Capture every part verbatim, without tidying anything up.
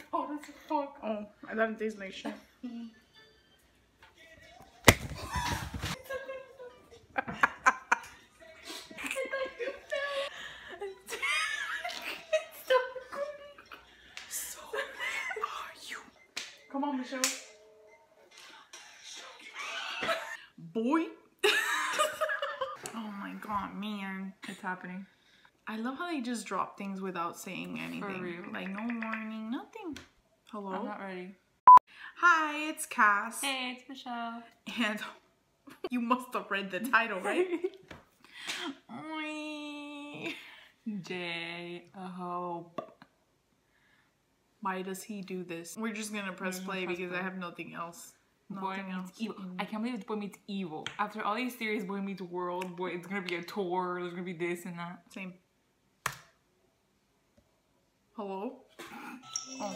it's hot as fuck. Oh, I love Disney shit. So, are you? Come on, Michelle. Boy. Oh my god, man. It's happening. I love how they just drop things without saying anything. For real. Like no warning, nothing. Hello? I'm not ready. Hi, it's Cass. Hey, it's Michelle. And you must have read the title, right? J-Hope. Why does he do this? We're just gonna press gonna play press because play. I have nothing else. Boy Nothing Meets Evil. I can't believe it's Boy Meets Evil. After all these series, Boy Meets World, Boy, it's gonna be a tour, there's gonna be this and that. Same. Hello? Oh,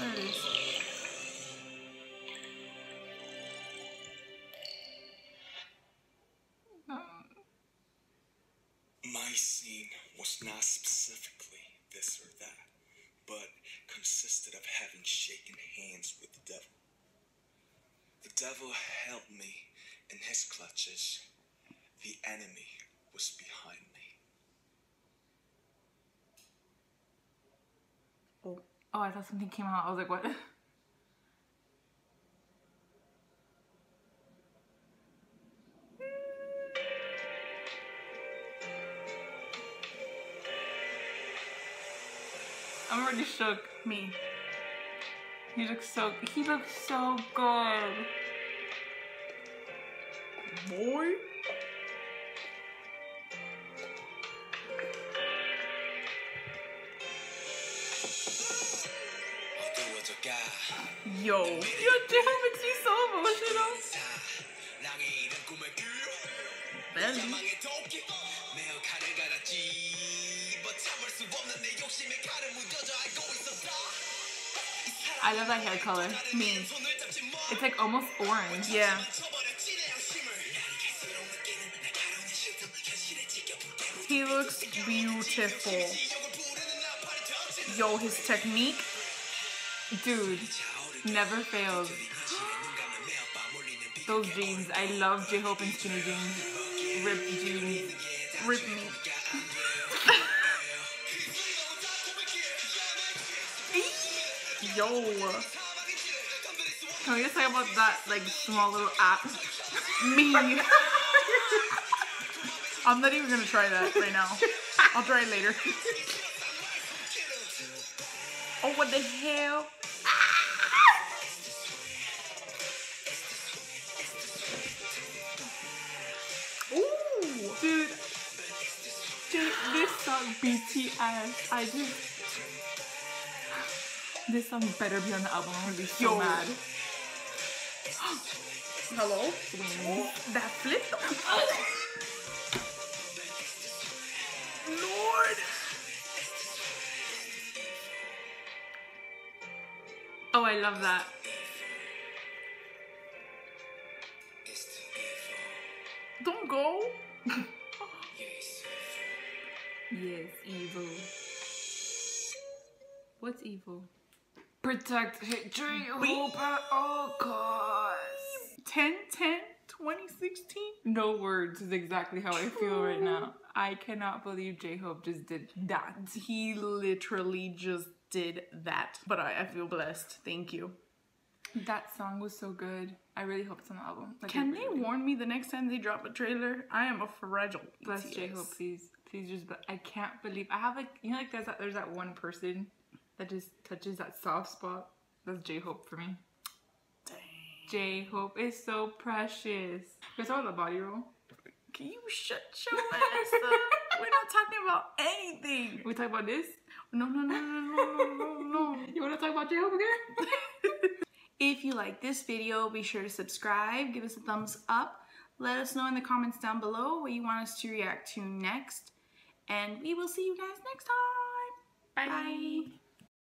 there it is. My scene was not specifically this or that, but consisted of having shaken hands with the devil. The devil held me in his clutches. The enemy was behind me. Oh, oh I thought something came out. I was like, what? I'm already shook. Me. He looks so, he looks so good. Boy. Yo. Yo, damn, makes me so emotional. Belly. I love that hair color. Me. It's like almost orange. Yeah. He looks beautiful. Yo, his technique, dude, never fails. Those jeans, I love J-Hope and skinny jeans. Ripped jeans. Rip me. Yo. Can we just talk about that, like, small little app? Me. I'm not even gonna try that right now. I'll try it later. Oh, what the hell? Ooh. Dude. Dude, this song, B T S. I just... This song better be on the album. I'm gonna be so Yo. mad. Hello? Wait. That flip? Lord! Oh, I love that. Don't go! Yes, evil. What's evil? Protect J-Hope at all costs. ten ten twenty sixteen. No words is exactly how I feel right now. I cannot believe J-Hope just did that. He literally just did that. But I, I feel blessed. Thank you. That song was so good. I really hope it's on the album. Like Can really they warn do. me the next time they drop a trailer? I am a fragile. Bless J-Hope, please. Please just. I can't believe. I have like you know like there's that, there's that one person. That just touches that soft spot. That's J-Hope for me. J-Hope is so precious. It's all the body roll. Can you shut your ass up? We're not talking about anything. We talk about this? No, no, no, no, no, no, no, no. You want to talk about J-Hope again? If you like this video, be sure to subscribe. Give us a thumbs up. Let us know in the comments down below what you want us to react to next. And we will see you guys next time. Bye. Bye.